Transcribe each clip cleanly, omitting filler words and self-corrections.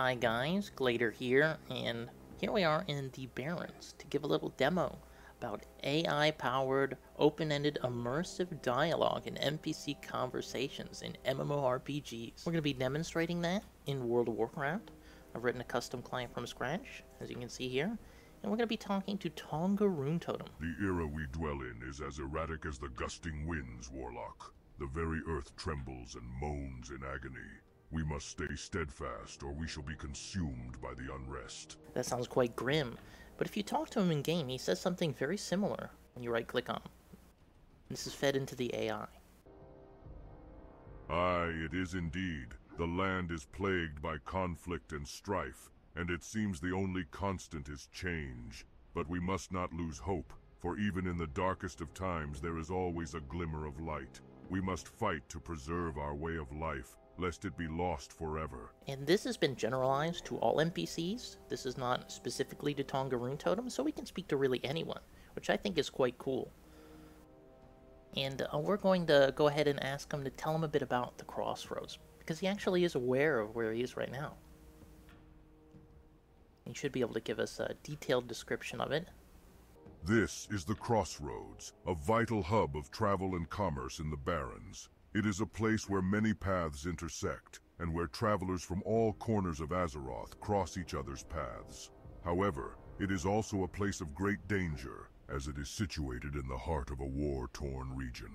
Hi guys, Glader here, and here we are in the Barrens to give a little demo about AI-powered, open-ended, immersive dialogue and NPC conversations in MMORPGs. We're going to be demonstrating that in World of Warcraft. I've written a custom client from scratch, as you can see here, and we're going to be talking to Tonga Runetotem. The era we dwell in is as erratic as the gusting winds, Warlock. The very earth trembles and moans in agony. We must stay steadfast, or we shall be consumed by the unrest. That sounds quite grim, but if you talk to him in-game, he says something very similar when you right-click on him. This is fed into the AI. Aye, it is indeed. The land is plagued by conflict and strife, and it seems the only constant is change. But we must not lose hope, for even in the darkest of times there is always a glimmer of light. We must fight to preserve our way of life, lest it be lost forever. And this has been generalized to all NPCs. This is not specifically to Tonga Runetotem, so we can speak to really anyone, which I think is quite cool. And we're going to go ahead and ask him to tell him a bit about the Crossroads, because he actually is aware of where he is right now. He should be able to give us a detailed description of it. This is the Crossroads, a vital hub of travel and commerce in the Barrens. It is a place where many paths intersect, and where travelers from all corners of Azeroth cross each other's paths. However, it is also a place of great danger, as it is situated in the heart of a war-torn region.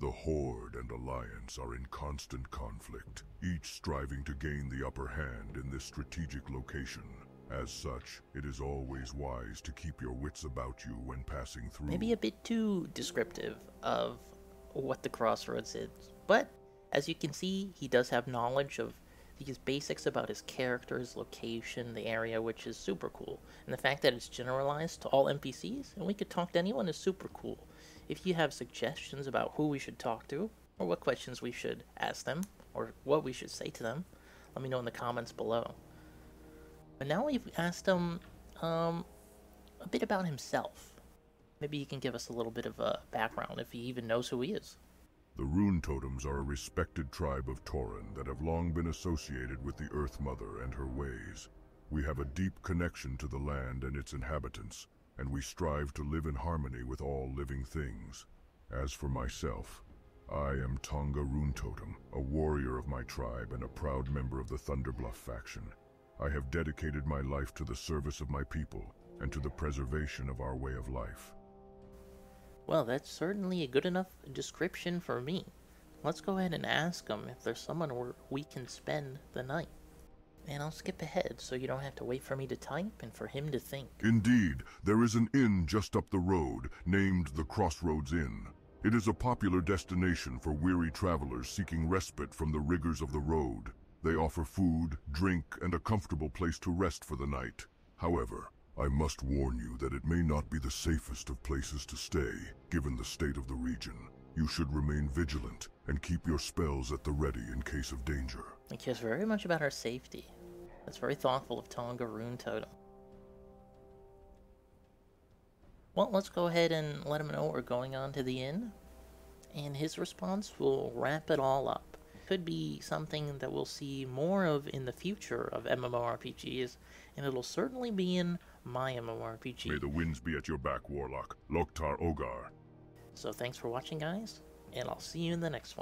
The Horde and Alliance are in constant conflict, each striving to gain the upper hand in this strategic location. As such, it is always wise to keep your wits about you when passing through. Maybe a bit too descriptive of what the Crossroads is. But, as you can see, he does have knowledge of these basics about his character, his location, the area, which is super cool. And the fact that it's generalized to all NPCs, and we could talk to anyone, is super cool. If you have suggestions about who we should talk to, or what questions we should ask them, or what we should say to them, let me know in the comments below. But now we've asked him a bit about himself. Maybe he can give us a little bit of a background, if he even knows who he is. The Rune Totems are a respected tribe of Tauren that have long been associated with the Earth Mother and her ways. We have a deep connection to the land and its inhabitants, and we strive to live in harmony with all living things. As for myself, I am Tonga Runetotem, a warrior of my tribe and a proud member of the Thunderbluff faction. I have dedicated my life to the service of my people and to the preservation of our way of life. Well, that's certainly a good enough description for me. Let's go ahead and ask him if there's someone where we can spend the night. And I'll skip ahead so you don't have to wait for me to type and for him to think. Indeed, there is an inn just up the road named the Crossroads Inn. It is a popular destination for weary travelers seeking respite from the rigors of the road. They offer food, drink, and a comfortable place to rest for the night. However, I must warn you that it may not be the safest of places to stay, given the state of the region. You should remain vigilant and keep your spells at the ready in case of danger. He cares very much about our safety. That's very thoughtful of Tonga Runetotem. Well, let's go ahead and let him know we're going on to the inn, and his response will wrap it all up. Could be something that we'll see more of in the future of MMORPGs, and it'll certainly be in my MMORPG. May the winds be at your back, Warlock. Loktar Ogar. So thanks for watching, guys, and I'll see you in the next one.